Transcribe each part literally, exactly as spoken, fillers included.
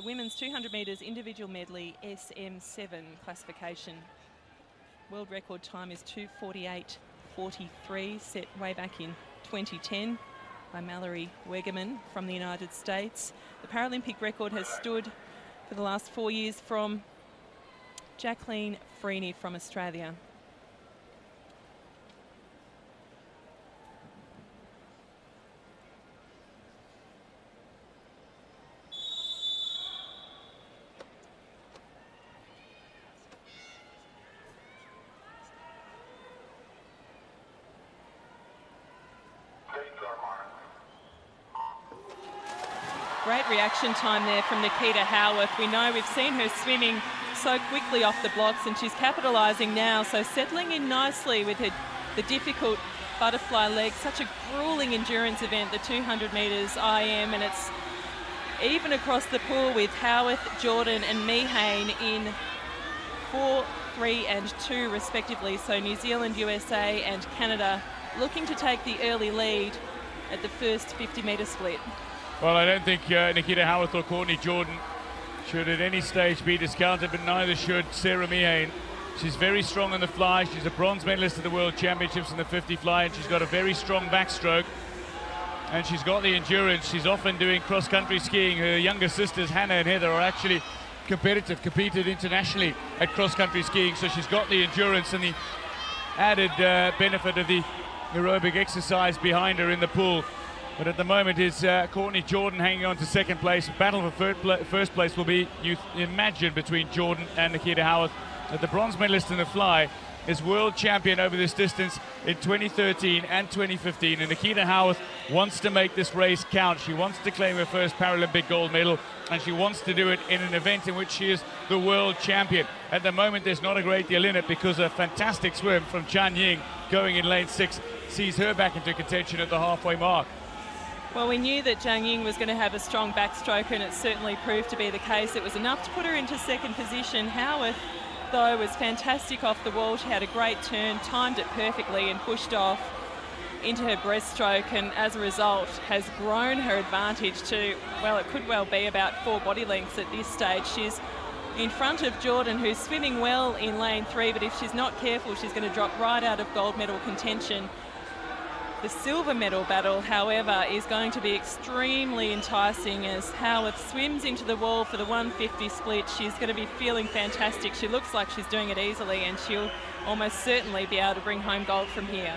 the women's two hundred metres individual medley S M seven classification. World record time is two forty-eight forty-three, set way back in twenty ten by Mallory Weggemann from the United States. The Paralympic record has stood for the last four years from Jacqueline Freeney from Australia. Great reaction time there from Nikita Howarth. We know we've seen her swimming so quickly off the blocks, and she's capitalising now, so settling in nicely with her, the difficult butterfly leg. Such a gruelling endurance event, the two hundred metres I M, and it's even across the pool with Howarth, Jordan and Mehian in four, three and two respectively. So New Zealand, U S A and Canada looking to take the early lead at the first fifty metre split. Well, I don't think uh, Nikita Howarth or Courtney Jordan should at any stage be discounted, but neither should Sarah Mehian. She's very strong on the fly. She's a bronze medalist at the World Championships in the fifty fly, and she's got a very strong backstroke. And she's got the endurance. She's often doing cross-country skiing. Her younger sisters, Hannah and Heather, are actually competitive, competed internationally at cross-country skiing, so she's got the endurance and the added uh, benefit of the aerobic exercise behind her in the pool. But at the moment is uh, Courtney Jordan hanging on to second place. Battle for third pla first place will be, you imagine, between Jordan and Nikita Howarth. But the bronze medalist in the fly is world champion over this distance in twenty thirteen and twenty fifteen. And Nikita Howarth wants to make this race count. She wants to claim her first Paralympic gold medal, and she wants to do it in an event in which she is the world champion. At the moment, there's not a great deal in it because a fantastic swim from Chan Ying going in lane six sees her back into contention at the halfway mark. Well, we knew that Zhang Ying was going to have a strong backstroke, and it certainly proved to be the case. It was enough to put her into second position. Howarth, though, was fantastic off the wall. She had a great turn, timed it perfectly and pushed off into her breaststroke, and as a result has grown her advantage to, well, it could well be about four body lengths at this stage. She's in front of Jordan, who's swimming well in lane three, but if she's not careful, she's going to drop right out of gold medal contention. The silver medal battle, however, is going to be extremely enticing as Howarth swims into the wall for the one fifty split. She's going to be feeling fantastic. She looks like she's doing it easily, and she'll almost certainly be able to bring home gold from here.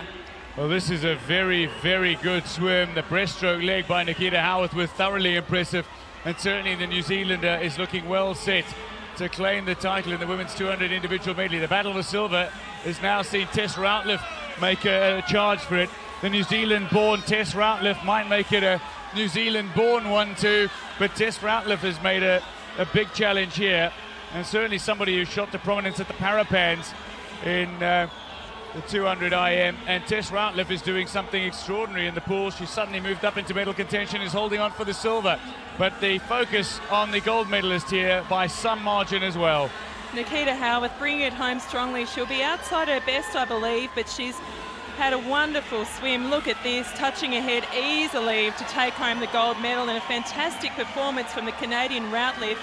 Well, this is a very, very good swim. The breaststroke leg by Nikita Howarth was thoroughly impressive, and certainly the New Zealander is looking well set to claim the title in the women's two hundred individual medley. The battle for silver has now seen Tess Routliffe make a, a charge for it. The New Zealand-born Tess Routliffe might make it a New Zealand-born one too, but Tess Routliffe has made a, a big challenge here, and certainly somebody who shot to prominence at the Parapans in uh, the two hundred I M. And Tess Routliffe is doing something extraordinary in the pool. She suddenly moved up into medal contention, is holding on for the silver, but the focus on the gold medalist here by some margin as well. Nikita Howarth bringing it home strongly. She'll be outside her best, I believe, but she's had a wonderful swim. Look at this, touching ahead easily to take home the gold medal, and a fantastic performance from the Canadian Routliffe,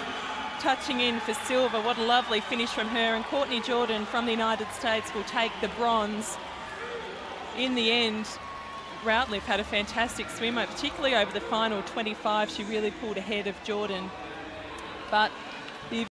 touching in for silver. What a lovely finish from her, and Courtney Jordan from the United States will take the bronze. In the end, Routliffe had a fantastic swim, particularly over the final twenty-five. She really pulled ahead of Jordan. But the